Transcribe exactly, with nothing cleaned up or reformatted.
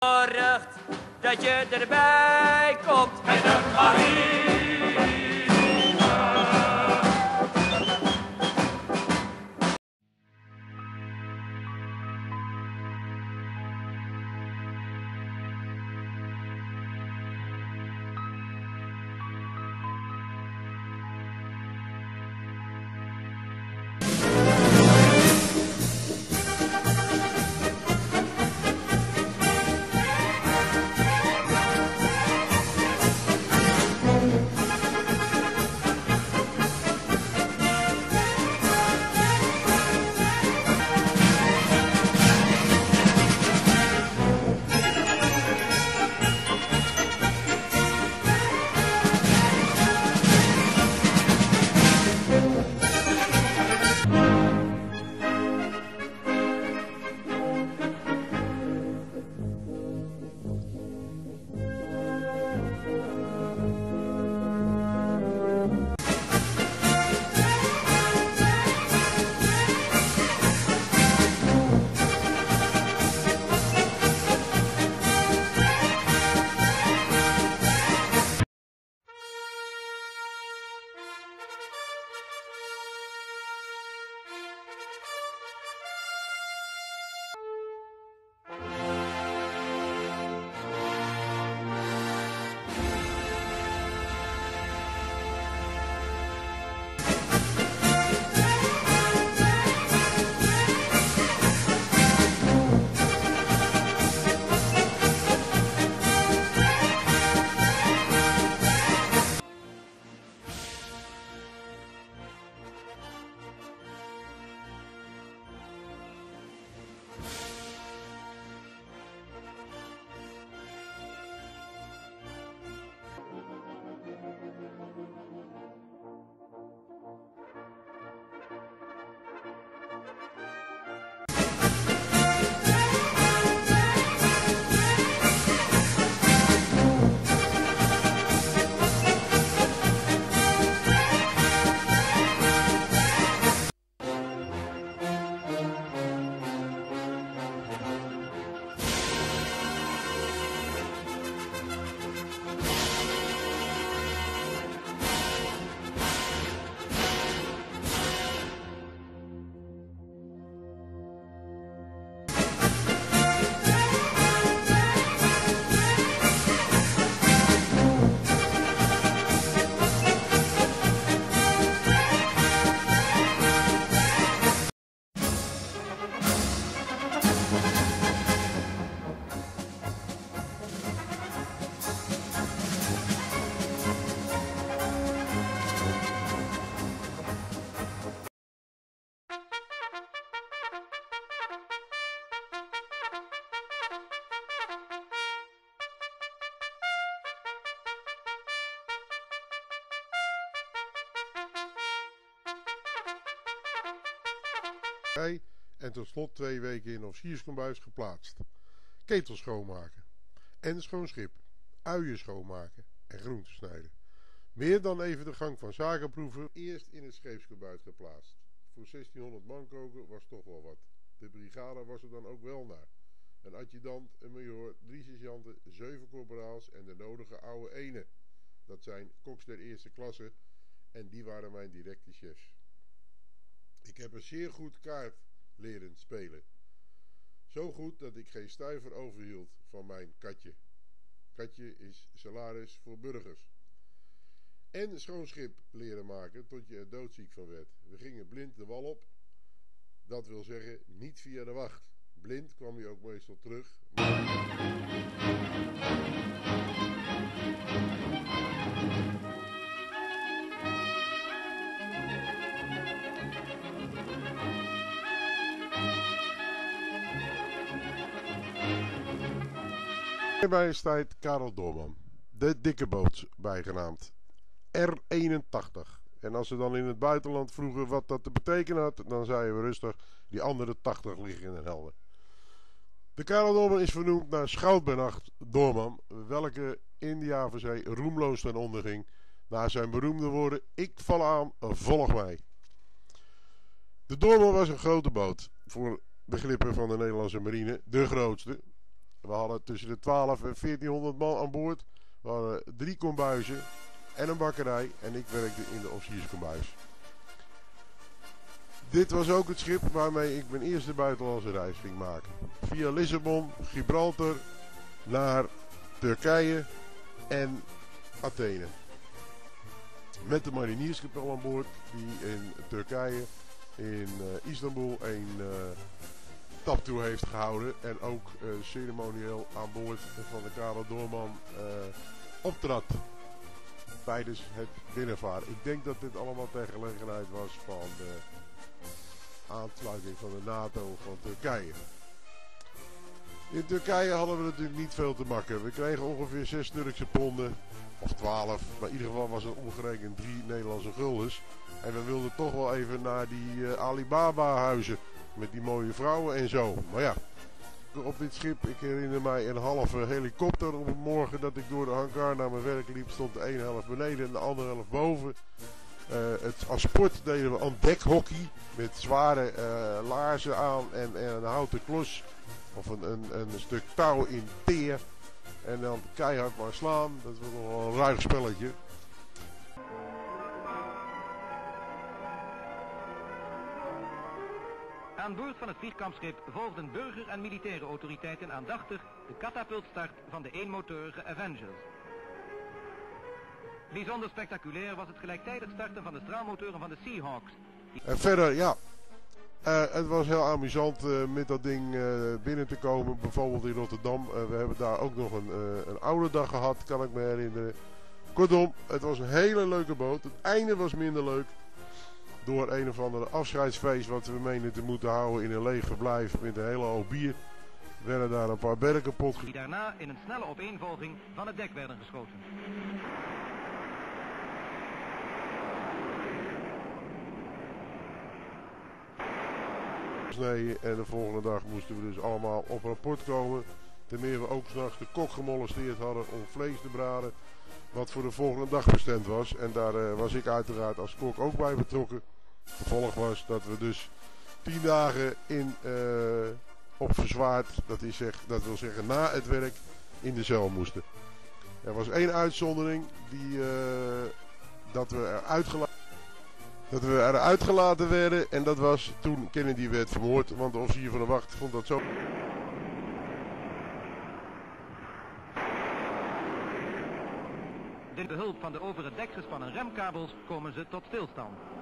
Zorgt dat je erbij komt met de marine. En tot slot twee weken in officierskombuis geplaatst. Ketel schoonmaken en schoon schip, uien schoonmaken en groenten snijden. Meer dan even de gang van zaken proeven. Eerst in het scheepskombuis geplaatst. Voor zestienhonderd man koken was toch wel wat. De brigade was er dan ook wel naar. Een adjudant, een majoor, drie sergeanten, zeven corporaals en de nodige oude ene. Dat zijn koks der eerste klasse en die waren mijn directe chefs. Ik heb een zeer goed kaart leren spelen. Zo goed dat ik geen stuiver overhield van mijn katje. Katje is salaris voor burgers. En schoon schip leren maken tot je er doodziek van werd. We gingen blind de wal op. Dat wil zeggen, niet via de wacht. Blind kwam je ook meestal terug. Bij is tijd Karel Doorman, de dikke boot bijgenaamd R eenentachtig. En als ze dan in het buitenland vroegen wat dat te betekenen had, dan zeiden we rustig: die andere tachtig liggen in de helder. De Karel Doorman is vernoemd naar Schout bij Nacht Doorman, welke in de Javazee roemloos ten onder ging na zijn beroemde woorden: ik val aan, volg mij. De Doorman was een grote boot, voor begrippen van de Nederlandse marine de grootste. We hadden tussen de twaalfhonderd en veertienhonderd man aan boord. We hadden drie kombuizen en een bakkerij. En ik werkte in de officierskombuis. Dit was ook het schip waarmee ik mijn eerste buitenlandse reis ging maken. Via Lissabon, Gibraltar, naar Turkije en Athene. Met de marinierskapel aan boord die in Turkije, in uh, Istanbul een uh, taptoe heeft gehouden. En ook uh, ceremonieel aan boord van de Karel Doorman uh, optrad tijdens het binnenvaren. Ik denk dat dit allemaal ter gelegenheid was van de aansluiting van de NATO van Turkije. In Turkije hadden we natuurlijk niet veel te makken. We kregen ongeveer zes Turkse ponden. Of twaalf. Maar in ieder geval was het omgerekend drie Nederlandse guldens. En we wilden toch wel even naar die uh, Alibaba huizen. Met die mooie vrouwen en zo. Maar ja. Op dit schip. Ik herinner mij een halve helikopter. Op een morgen dat ik door de hangar naar mijn werk liep. Stond de ene helft beneden en de andere helft boven. Uh, het, als sport deden we aan dekhockey. Met zware uh, laarzen aan. En, en een houten klos. Of een, een, een stuk touw in teer. En dan keihard maar slaan. Dat was nog wel een ruig spelletje. Aan boord van het vliegkampschip volgden burger- en militaire autoriteiten aandachtig de katapultstart van de eenmotorige Avengers. Bijzonder spectaculair was het gelijktijdig starten van de straalmotoren van de Seahawks. En verder, ja. Uh, het was heel amusant uh, met dat ding uh, binnen te komen, bijvoorbeeld in Rotterdam. Uh, we hebben daar ook nog een, uh, een oude dag gehad, kan ik me herinneren. Kortom, het was een hele leuke boot. Het einde was minder leuk door een of andere afscheidsfeest wat we meenden te moeten houden in een leeg verblijf met een hele hoop bier. We werden daar een paar bergen kapot. Die daarna in een snelle opeenvolging van het dek werden geschoten. Nee, en de volgende dag moesten we dus allemaal op rapport komen. Ten meer we ook s'nachts de kok gemolesteerd hadden om vlees te braden. Wat voor de volgende dag bestemd was. En daar uh, was ik uiteraard als kok ook bij betrokken. Gevolg was dat we dus tien dagen in, uh, op verzwaard, dat, is zeg, dat wil zeggen na het werk, in de cel moesten. Er was één uitzondering die, uh, dat we eruit gelaten. Dat we eruit gelaten werden en dat was toen Kennedy werd vermoord, want de officier van de wacht vond dat zo. Met behulp van de over het dek gespannen remkabels komen ze tot stilstand.